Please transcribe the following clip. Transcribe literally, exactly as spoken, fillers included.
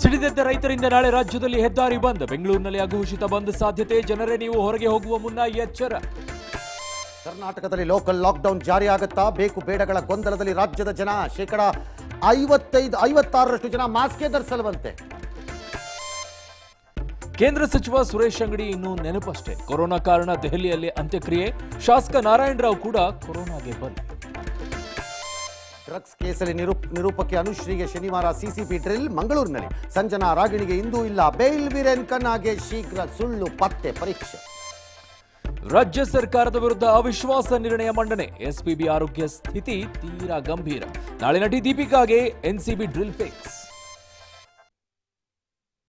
ಸಿಡಿದೆದ್ದ ರೈತರಿಂದ ನಾಳೆ ರಾಜ್ಯದಲ್ಲಿ ಹೆದ್ದಾರಿ ಬಂದ್. ಬೆಂಗಳೂರಿನಲ್ಲಿ ಅಘೋಷಿತ ಬಂದ್ ಸಾಧ್ಯತೆ. ಜನರೇ ನೀವು ಹೊರಗೆ ಹೋಗುವ ಮುನ್ನ ಎಚ್ಚರ. ಕರ್ನಾಟಕದಲ್ಲಿ ಲೋಕಲ್ ಲಾಕ್ಡೌನ್ ಜಾರಿ ಆಗುತ್ತಾ? ಬೇಕು ಬೇಡಗಳ ಗೊಂದಲದಲ್ಲಿ ರಾಜ್ಯದ ಜನ ಶೇಕಡಾ ಐವತ್ತೈದು ಐವತ್ತಾರರಷ್ಟು ಜನ ಮಾಸ್ಕ್ ಧರಿಸಲವಂತೆ. ಕೇಂದ್ರ ಸಚಿವ ಸುರೇಶ್ ಅಂಗಡಿ ಇನ್ನೂ ನೆನಪಷ್ಟೇ. ಕೊರೋನಾ ಕಾರಣ ದೆಹಲಿಯಲ್ಲಿ ಅಂತ್ಯಕ್ರಿಯೆ. ಶಾಸಕ ನಾರಾಯಣರಾವ್ ಕೂಡ ಕೊರೋನಾಗೆ ಬಂದ್. ಡ್ರಗ್ಸ್ ಕೇಸಲ್ಲಿ ನಿರೂಪಕಿ ಅನುಶ್ರೀಗೆ ಶನಿವಾರ ಸಿಸಿಬಿ ಡ್ರಿಲ್. ಮಂಗಳೂರಿನಲ್ಲಿ ಸಂಜನಾ ರಾಗಿಣಿಗೆ ಇಂದೂ ಇಲ್ಲ ಬೇಲ್. ವೀರೇನ್ ಕನ್ನಾಗೆ ಶೀಘ್ರ ಸುಳ್ಳು ಪತ್ತೆ ಪರೀಕ್ಷೆ. ರಾಜ್ಯ ಸರ್ಕಾರದ ವಿರುದ್ಧ ಅವಿಶ್ವಾಸ ನಿರ್ಣಯ ಮಂಡನೆ. ಎಸ್ಪಿಬಿ ಆರೋಗ್ಯ ಸ್ಥಿತಿ ತೀರಾ ಗಂಭೀರ. ನಾಳೆ ನಟಿ ದೀಪಿಕಾಗೆ ಎನ್ಸಿಬಿ ಡ್ರಿಲ್ ಫಿಕ್ಸ್.